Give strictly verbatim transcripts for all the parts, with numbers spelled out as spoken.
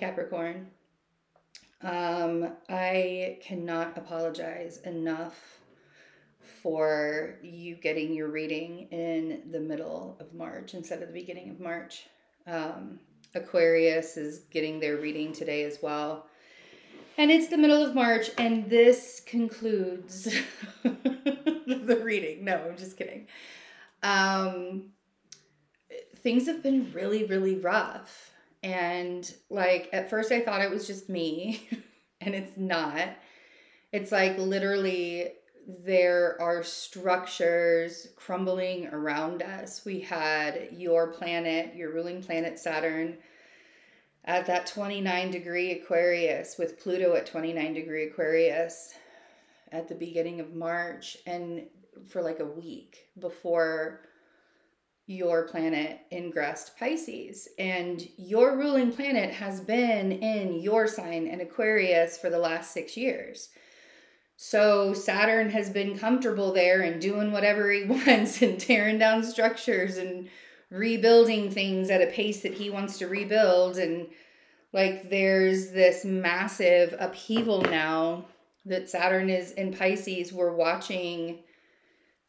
Capricorn. Um, I cannot apologize enough for you getting your reading in the middle of March instead of the beginning of March. Um, Aquarius is getting their reading today as well. And it's the middle of March, and this concludes the reading. No, I'm just kidding. Um, things have been really, really rough. And like, at first I thought it was just me, and it's not. It's like literally there are structures crumbling around us. We had your planet, your ruling planet Saturn, at that twenty-nine degree Aquarius, with Pluto at twenty-nine degree Aquarius at the beginning of March, and for like a week before your planet ingressed Pisces. And your ruling planet has been in your sign in Aquarius for the last six years. So Saturn has been comfortable there and doing whatever he wants and tearing down structures and rebuilding things at a pace that he wants to rebuild. And like, there's this massive upheaval now that Saturn is in Pisces. We're watching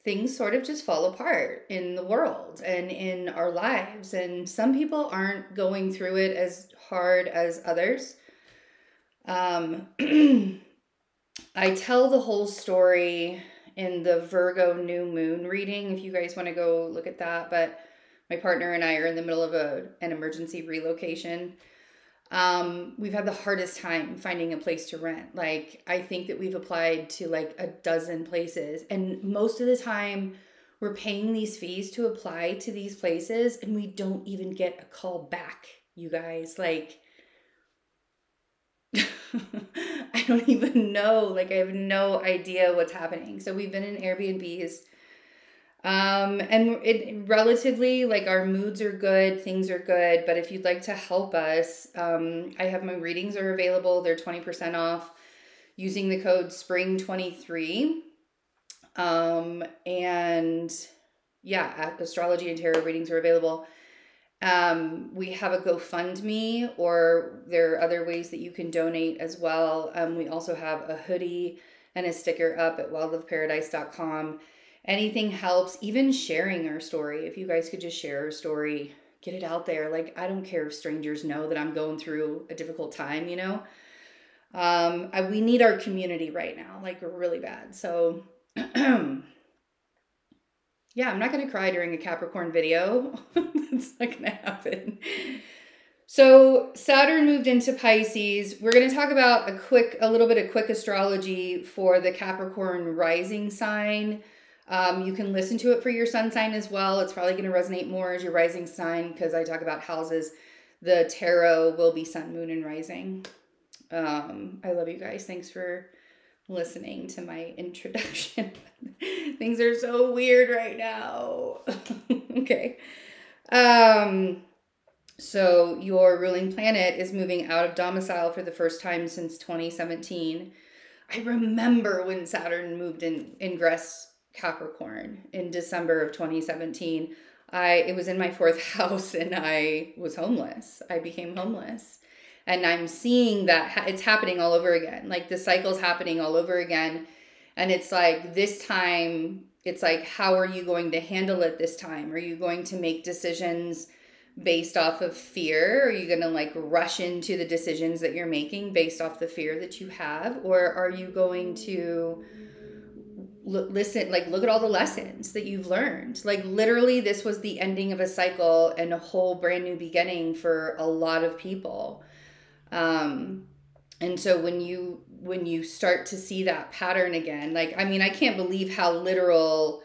things sort of just fall apart in the world and in our lives. And some people aren't going through it as hard as others. Um, I tell the whole story in the Virgo new moon reading, if you guys want to go look at that. But my partner and I are in the middle of a, an emergency relocation. Um, we've had the hardest time finding a place to rent. Like, I think that we've applied to like a dozen places, and most of the time we're paying these fees to apply to these places, and we don't even get a call back, you guys. Like, I don't even know. Like, I have no idea what's happening. So we've been in Airbnbs. Um, and it relatively, like, our moods are good, things are good, but if you'd like to help us, um, I have my readings are available. They're twenty percent off using the code spring twenty-three. Um, and yeah, astrology and tarot readings are available. Um, we have a GoFundMe, or there are other ways that you can donate as well. Um, we also have a hoodie and a sticker up at wild love paradise dot com. Anything helps, even sharing our story. If you guys could just share our story, get it out there. Like, I don't care if strangers know that I'm going through a difficult time, you know? Um, I, we need our community right now, like, really bad. So, yeah, I'm not going to cry during a Capricorn video. That's not going to happen. So Saturn moved into Pisces. We're going to talk about a quick, a little bit of quick astrology for the Capricorn rising sign. Um, you can listen to it for your sun sign as well. It's probably going to resonate more as your rising sign, because I talk about houses. The tarot will be sun, moon, and rising. Um, I love you guys. Thanks for listening to my introduction. Things are so weird right now. Okay. Um, so your ruling planet is moving out of domicile for the first time since twenty seventeen. I remember when Saturn moved in, ingressed Capricorn in December of twenty seventeen. I it was in my fourth house, and I was homeless. I became homeless, and I'm seeing that ha it's happening all over again. Like, the cycle's happening all over again, and it's like, this time it's like, how are you going to handle it this time? Are you going to make decisions based off of fear? Are you going to like rush into the decisions that you're making based off the fear that you have, or are you going to listen, like, look at all the lessons that you've learned? Like, literally, this was the ending of a cycle and a whole brand new beginning for a lot of people. Um, and so when you, when you start to see that pattern again, like, I mean, I can't believe how literal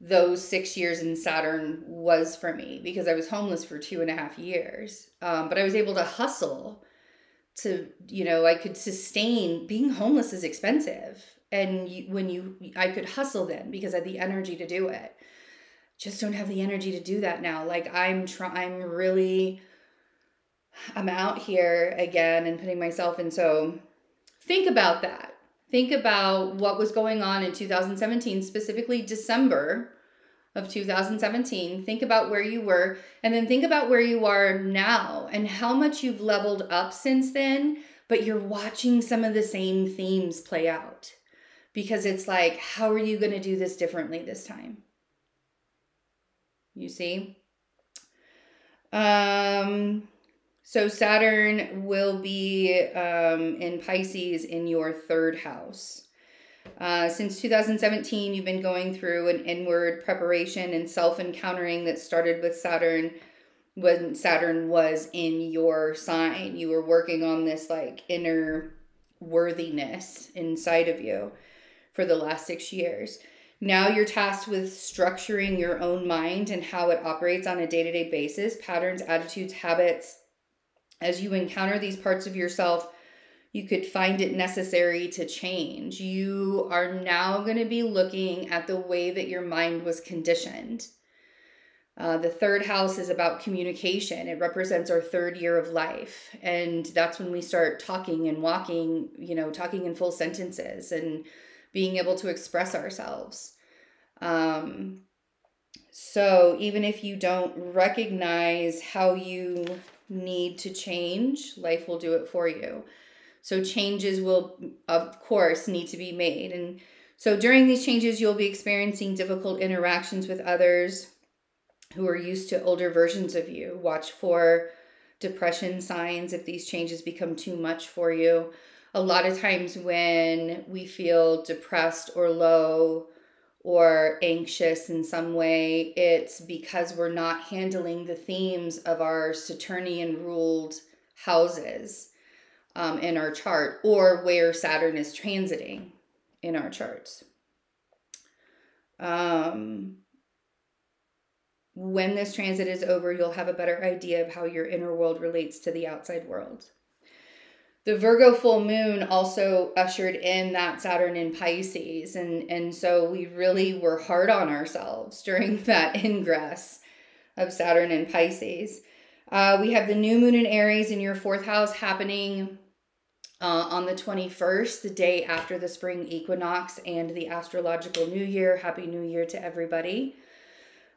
those six years in Saturn was for me, because I was homeless for two and a half years. Um, but I was able to hustle to, you know, I could sustain. Being homeless is expensive. And you, when you, I could hustle then, because I had the energy to do it. Just don't have the energy to do that now. Like, I'm trying, I'm really, I'm out here again and putting myself in. So think about that. Think about what was going on in two thousand seventeen, specifically December of two thousand seventeen, think about where you were, and then think about where you are now and how much you've leveled up since then, but you're watching some of the same themes play out because it's like, how are you going to do this differently this time? You see? Um, so Saturn will be um, in Pisces in your third house. Uh, since two thousand seventeen, you've been going through an inward preparation and self-encountering that started with Saturn when Saturn was in your sign. You were working on this like inner worthiness inside of you for the last six years. Now you're tasked with structuring your own mind and how it operates on a day-to-day basis, patterns, attitudes, habits. As you encounter these parts of yourself, you could find it necessary to change. You are now going to be looking at the way that your mind was conditioned. Uh, the third house is about communication. It represents our third year of life. And that's when we start talking and walking, you know, talking in full sentences and being able to express ourselves. Um, so even if you don't recognize how you need to change, life will do it for you. So changes will, of course, need to be made. And so during these changes, you'll be experiencing difficult interactions with others who are used to older versions of you. Watch for depression signs if these changes become too much for you. A lot of times when we feel depressed or low or anxious in some way, it's because we're not handling the themes of our Saturnian-ruled houses. Um, in our chart, or where Saturn is transiting in our charts. Um, when this transit is over, you'll have a better idea of how your inner world relates to the outside world. The Virgo full moon also ushered in that Saturn in Pisces, and, and so we really were hard on ourselves during that ingress of Saturn in Pisces. Uh, we have the new moon in Aries in your fourth house happening Uh, on the twenty-first, the day after the spring equinox and the astrological new year. Happy New Year to everybody.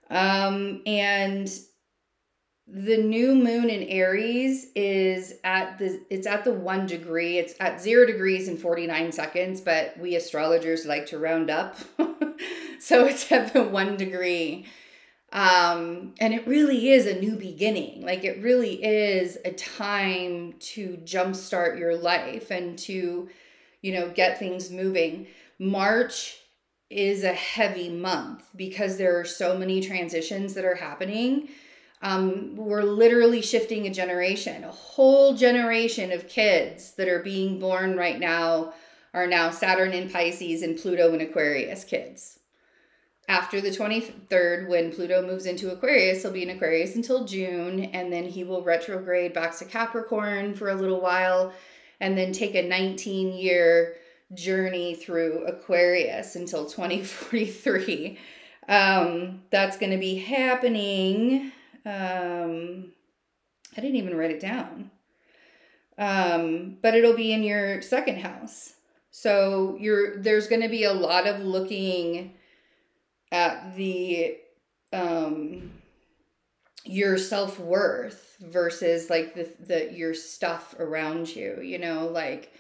Um, and the new moon in Aries is at the, it's at the one degree. It's at zero degrees and forty-nine seconds, but we astrologers like to round up. So it's at the one degree. Um, and it really is a new beginning. Like it really is a time to jumpstart your life and to, you know, get things moving. March is a heavy month because there are so many transitions that are happening. Um, we're literally shifting a generation, a whole generation of kids that are being born right now are now Saturn in Pisces and Pluto in Aquarius kids. After the twenty-third, when Pluto moves into Aquarius, he'll be in Aquarius until June, and then he will retrograde back to Capricorn for a little while, and then take a nineteen-year journey through Aquarius until twenty forty-three. Um, that's going to be happening. Um, I didn't even write it down. Um, but it'll be in your second house. So you're, there's going to be a lot of looking at the, um, your self-worth versus like the, the, your stuff around you, you know, like,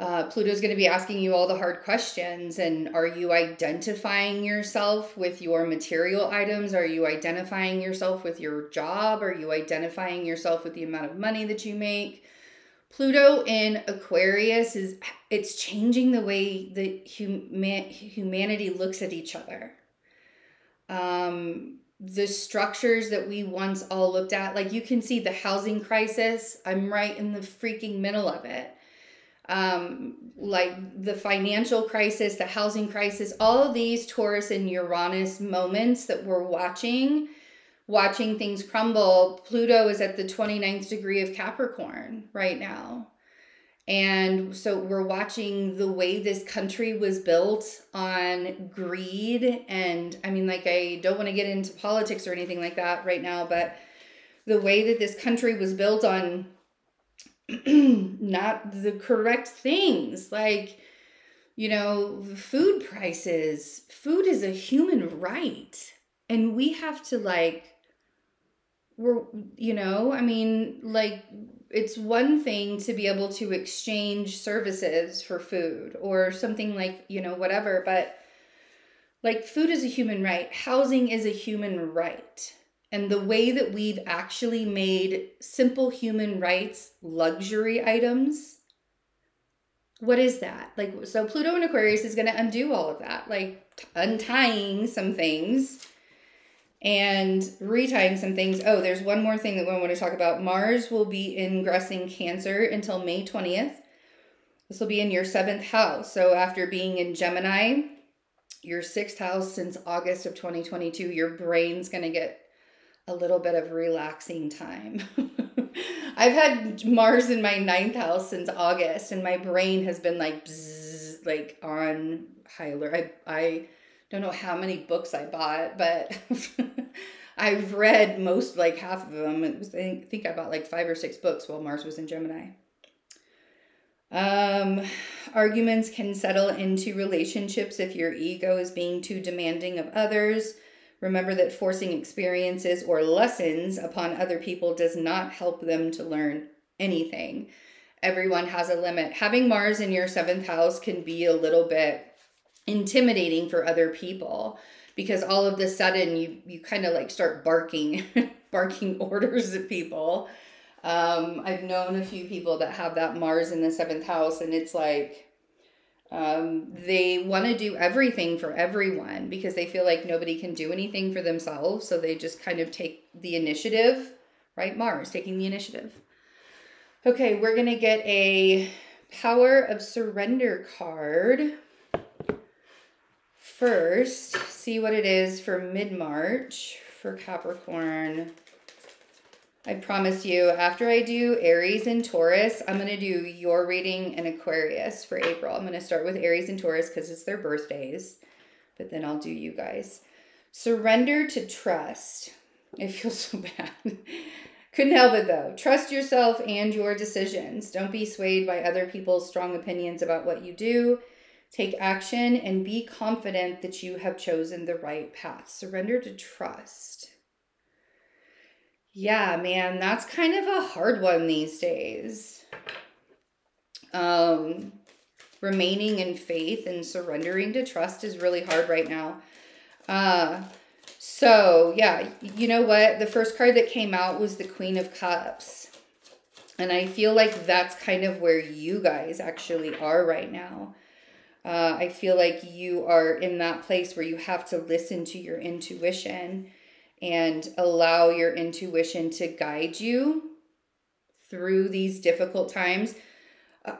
uh, Pluto's going to be asking you all the hard questions. And are you identifying yourself with your material items? Are you identifying yourself with your job? Are you identifying yourself with the amount of money that you make? Pluto in Aquarius is, it's changing the way that human, humanity looks at each other. Um, the structures that we once all looked at, like you can see the housing crisis. I'm right in the freaking middle of it. Um, like the financial crisis, the housing crisis, all of these Taurus and Uranus moments that we're watching, watching things crumble. Pluto is at the twenty-ninth degree of Capricorn right now. And so we're watching the way this country was built on greed. And I mean, like, I don't want to get into politics or anything like that right now, but the way that this country was built on not the correct things, like, You know, food prices, food is a human right. And we have to like, we're, you know, I mean, like, it's one thing to be able to exchange services for food or something like, you know, whatever, but like food is a human right. Housing is a human right. And the way that we've actually made simple human rights luxury items, what is that? Like, so Pluto in Aquarius is going to undo all of that, like untying some things and retying some things. Oh, there's one more thing that we want to talk about. Mars will be ingressing Cancer until May twentieth. This will be in your seventh house. So after being in Gemini, your sixth house since August of twenty twenty-two, your brain's going to get a little bit of relaxing time. I've had Mars in my ninth house since August, and my brain has been like, bzzz, like on high alert. I, I don't know how many books I bought, but I've read most, like half of them. It was, I think I bought like five or six books while Mars was in Gemini. Um, arguments can settle into relationships if your ego is being too demanding of others. Remember that forcing experiences or lessons upon other people does not help them to learn anything. Everyone has a limit. Having Mars in your seventh house can be a little bit intimidating for other people because all of a sudden you, you kind of like start barking, barking orders at people. Um, I've known a few people that have that Mars in the seventh house, and it's like, Um, they want to do everything for everyone because they feel like nobody can do anything for themselves. So they just kind of take the initiative, right? Mars taking the initiative. Okay. We're going to get a Power of Surrender card first. See what it is for mid-March for Capricorn. I promise you, after I do Aries and Taurus, I'm going to do your reading and Aquarius for April. I'm going to start with Aries and Taurus because it's their birthdays, but then I'll do you guys. Surrender to trust. It feels so bad. Couldn't help it though. Trust yourself and your decisions. Don't be swayed by other people's strong opinions about what you do. Take action and be confident that you have chosen the right path. Surrender to trust. Yeah, man, that's kind of a hard one these days. Um, remaining in faith and surrendering to trust is really hard right now. Uh, so, yeah, you know what? The first card that came out was the Queen of Cups. And I feel like that's kind of where you guys actually are right now. Uh, I feel like you are in that place where you have to listen to your intuition and allow your intuition to guide you through these difficult times.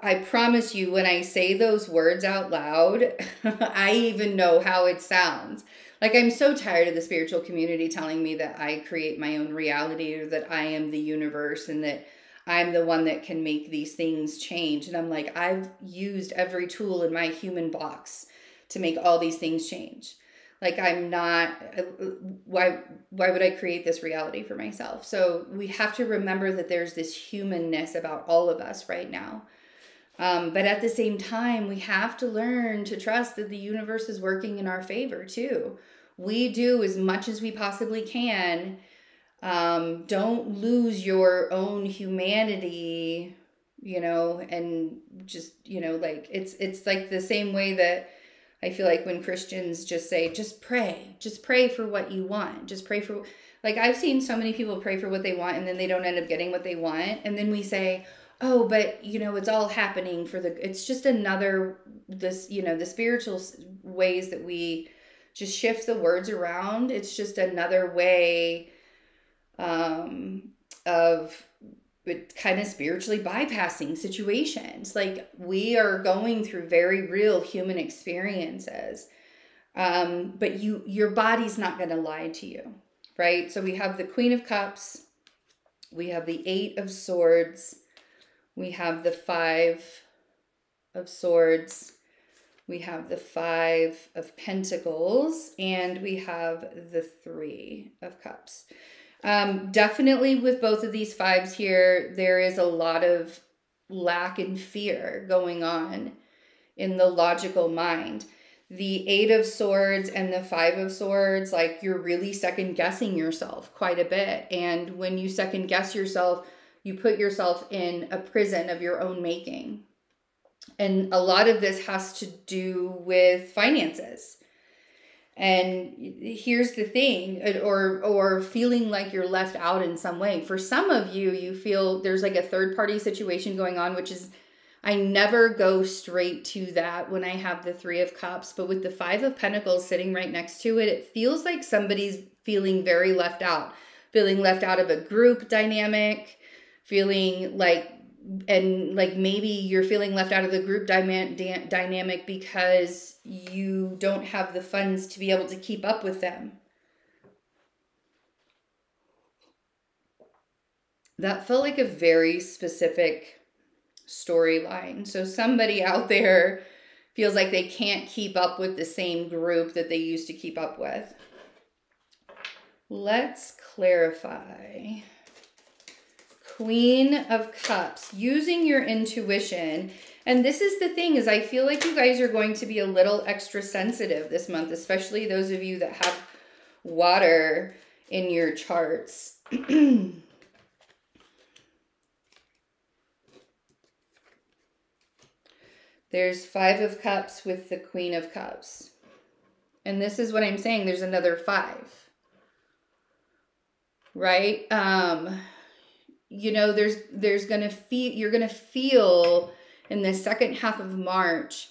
I promise you, when I say those words out loud, I even know how it sounds. Like, I'm so tired of the spiritual community telling me that I create my own reality or that I am the universe and that I'm the one that can make these things change. And I'm like, I've used every tool in my human box to make all these things change. Like, I'm not, why, why would I create this reality for myself? So we have to remember that there's this humanness about all of us right now. Um, but at the same time, we have to learn to trust that the universe is working in our favor too. We do as much as we possibly can. Um, don't lose your own humanity, you know, and just, you know, like it's, it's like the same way that I feel like when Christians just say, just pray, just pray for what you want. Just pray for, like, I've seen so many people pray for what they want and then they don't end up getting what they want. And then we say, oh, but you know, it's all happening for the, it's just another, this, you know, the spiritual ways that we just shift the words around. It's just another way um, of But kind of spiritually bypassing situations. Like, we are going through very real human experiences. Um, but you, your body's not going to lie to you, right? So we have the Queen of Cups. We have the Eight of Swords. We have the Five of Swords. We have the Five of Pentacles. And we have the Three of Cups. Um, definitely with both of these fives here, there is a lot of lack and fear going on in the logical mind. The Eight of Swords and the Five of Swords, like you're really second guessing yourself quite a bit. And when you second guess yourself, you put yourself in a prison of your own making. And a lot of this has to do with finances. And here's the thing, or, or feeling like you're left out in some way. For some of you, you feel there's like a third party situation going on, which is, I never go straight to that when I have the Three of Cups. But with the Five of Pentacles sitting right next to it, it feels like somebody's feeling very left out, feeling left out of a group dynamic, feeling like, and like maybe you're feeling left out of the group dynamic because you don't have the funds to be able to keep up with them. That felt like a very specific storyline. So somebody out there feels like they can't keep up with the same group that they used to keep up with. Let's clarify. Queen of Cups, using your intuition. And this is the thing, is I feel like you guys are going to be a little extra sensitive this month, especially those of you that have water in your charts. There's Five of Cups with the Queen of Cups. And this is what I'm saying, there's another five, right? Um... You know, there's there's gonna feel you're gonna feel in the second half of March,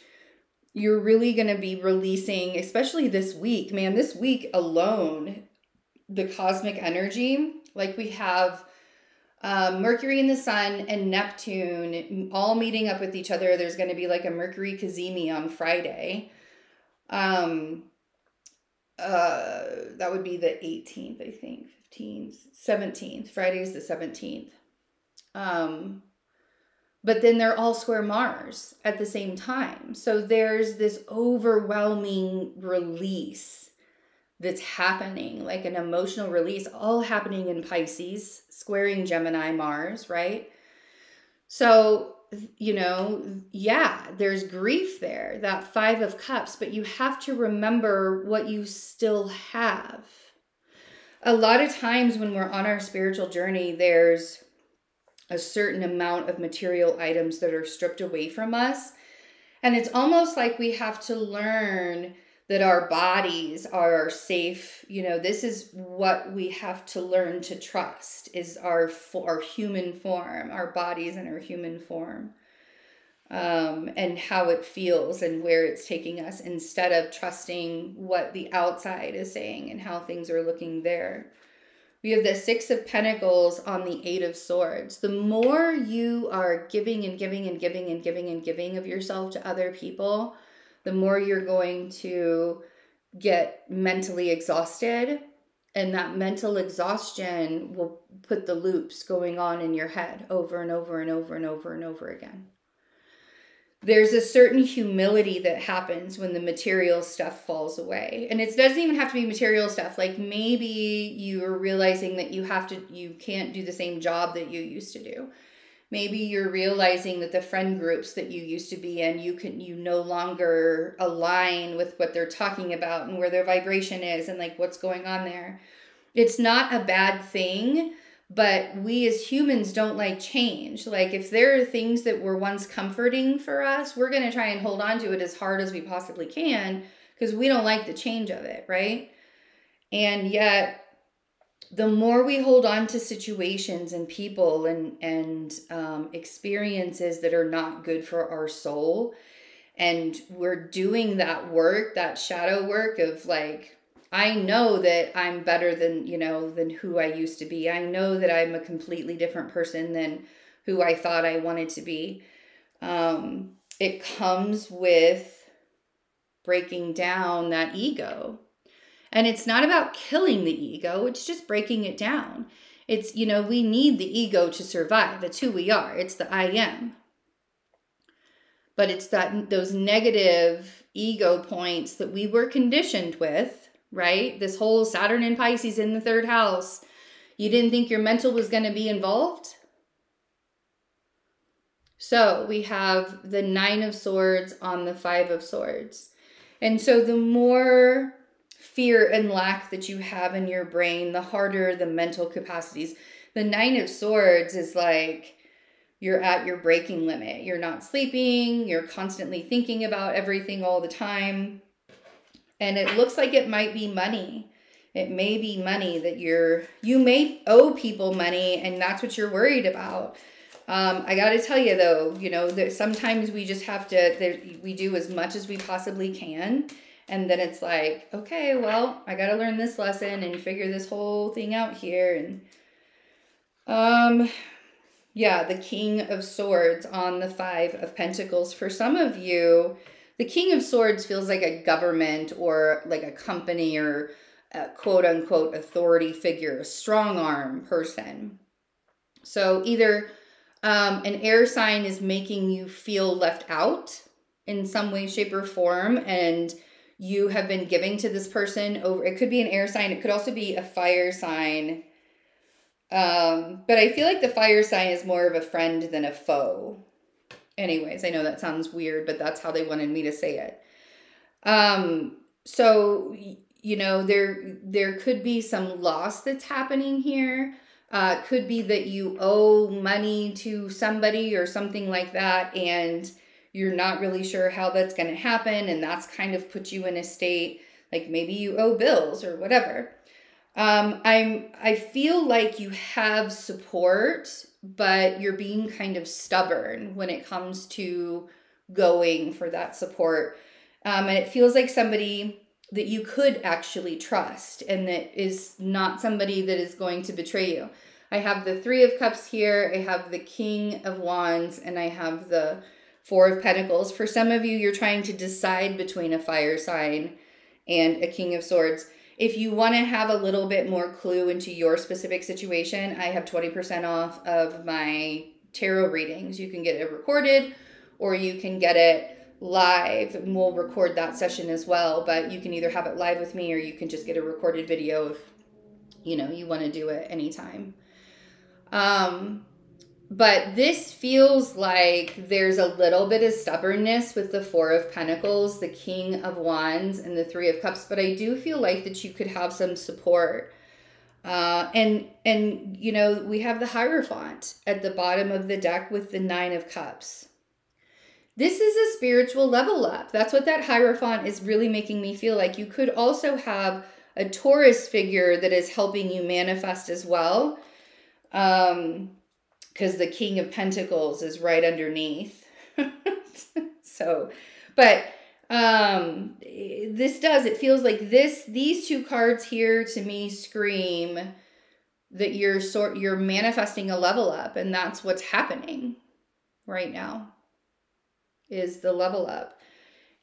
you're really gonna be releasing, especially this week, man. This week alone, the cosmic energy, like we have uh, Mercury and the Sun and Neptune all meeting up with each other. There's gonna be like a Mercury Kazemi on Friday. Um, uh, that would be the eighteenth, I think. seventeenth, Friday's the seventeenth. Um, but then they're all square Mars at the same time. So there's this overwhelming release that's happening, like an emotional release, all happening in Pisces, squaring Gemini Mars, right? So, you know, yeah, there's grief there, that Five of Cups, but you have to remember what you still have. A lot of times when we're on our spiritual journey, there's a certain amount of material items that are stripped away from us. And it's almost like we have to learn that our bodies are safe. You know, this is what we have to learn to trust, is our, our human form, our bodies and our human form, um, and how it feels and where it's taking us, instead of trusting what the outside is saying and how things are looking there. We have the Six of Pentacles on the Eight of Swords. The more you are giving and giving and giving and giving and giving of yourself to other people, the more you're going to get mentally exhausted, and that mental exhaustion will put the loops going on in your head over and over and over and over and over again. There's a certain humility that happens when the material stuff falls away. And it doesn't even have to be material stuff. Like maybe you're realizing that you have to, you can't do the same job that you used to do. Maybe you're realizing that the friend groups that you used to be in, you can, you no longer align with what they're talking about and where their vibration is and like what's going on there. It's not a bad thing. But we as humans don't like change. Like if there are things that were once comforting for us, we're going to try and hold on to it as hard as we possibly can because we don't like the change of it, right? And yet the more we hold on to situations and people and, and um, experiences that are not good for our soul, and we're doing that work, that shadow work of like, I know that I'm better than, you know, than who I used to be. I know that I'm a completely different person than who I thought I wanted to be. Um, it comes with breaking down that ego. And it's not about killing the ego. It's just breaking it down. It's, you know, we need the ego to survive. It's who we are. It's the I am. But it's that those negative ego points that we were conditioned with, right? This whole Saturn and Pisces in the third house. You didn't think your mental was going to be involved? So we have the Nine of Swords on the Five of Swords. And so the more fear and lack that you have in your brain, the harder the mental capacities. The Nine of Swords is like you're at your breaking limit. You're not sleeping. You're constantly thinking about everything all the time. And it looks like it might be money. It may be money that you're, you may owe people money, and that's what you're worried about. Um, I got to tell you though, you know, that sometimes we just have to, that we do as much as we possibly can. And then it's like, okay, well, I got to learn this lesson and figure this whole thing out here. And, um, yeah, the King of Swords on the Five of Pentacles. For some of you, the King of Swords feels like a government or like a company or a quote unquote authority figure, a strong arm person. So either Um, an air sign is making you feel left out in some way, shape, or form, and you have been giving to this person over. It could be an air sign. It could also be a fire sign. Um, but I feel like the fire sign is more of a friend than a foe. Anyways, I know that sounds weird, but that's how they wanted me to say it. Um, so, you know, there, there could be some loss that's happening here. Uh, could be that you owe money to somebody or something like that, and you're not really sure how that's going to happen, and that's kind of put you in a state like maybe you owe bills or whatever. Um, I'm, I feel like you have support, but you're being kind of stubborn when it comes to going for that support. Um, and it feels like somebody that you could actually trust, and that is not somebody that is going to betray you. I have the Three of Cups here, I have the King of Wands, and I have the Four of Pentacles. For some of you, you're trying to decide between a fire sign and a King of Swords. If you want to have a little bit more clue into your specific situation, I have twenty percent off of my tarot readings. You can get it recorded, or you can get it live, and we'll record that session as well. But you can either have it live with me, or you can just get a recorded video if you know you want to do it anytime. Um, but this feels like there's a little bit of stubbornness with the Four of Pentacles, the King of Wands, and the Three of Cups. But I do feel like that you could have some support. Uh, and and you know, we have the Hierophant at the bottom of the deck with the Nine of Cups. This is a spiritual level up. That's what that Hierophant is really making me feel like. You could also have a Taurus figure that is helping you manifest as well. Um, because the King of Pentacles is right underneath. So, but um, this does, it feels like this, these two cards here to me scream that you're sort, you're manifesting a level up, and that's what's happening right now. Is the level up.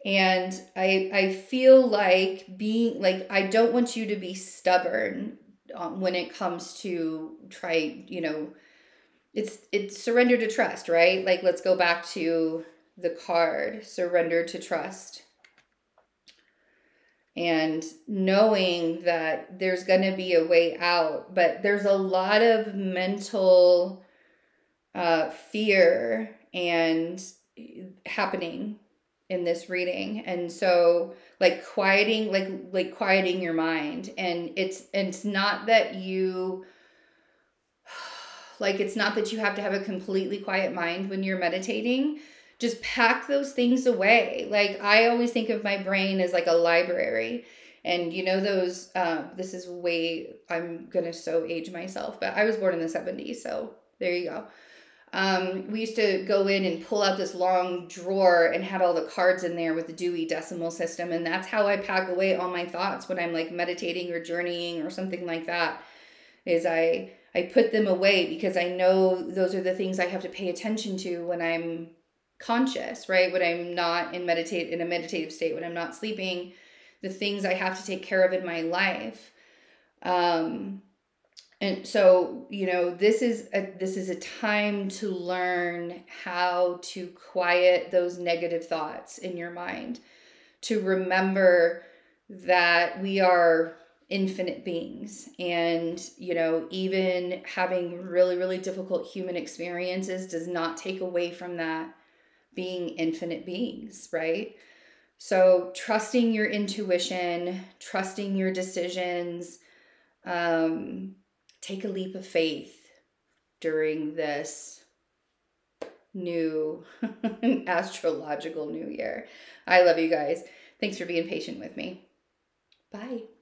And I, I feel like being, like, I don't want you to be stubborn um, when it comes to try, you know, it's, it's surrender to trust, right? Like, let's go back to the card, surrender to trust. And knowing that there's going to be a way out, but there's a lot of mental uh, fear and happening in this reading. And so like quieting, like, like quieting your mind. And it's, it's not that you, like, it's not that you have to have a completely quiet mind when you're meditating. Just pack those things away. Like, I always think of my brain as like a library, and you know, those, um, this is way, I'm going to so age myself, but I was born in the seventies. So there you go. Um, we used to go in and pull out this long drawer and had all the cards in there with the Dewey Decimal System. And that's how I pack away all my thoughts when I'm like meditating or journeying or something like that, is I, I put them away, because I know those are the things I have to pay attention to when I'm conscious, right? When I'm not in meditate in a meditative state, when I'm not sleeping, the things I have to take care of in my life. Um, And so, you know, this is a, this is a time to learn how to quiet those negative thoughts in your mind, to remember that we are infinite beings. And, you know, even having really, really difficult human experiences does not take away from that being infinite beings, right? So trusting your intuition, trusting your decisions, um, take a leap of faith during this new astrological new year. I love you guys. Thanks for being patient with me. Bye.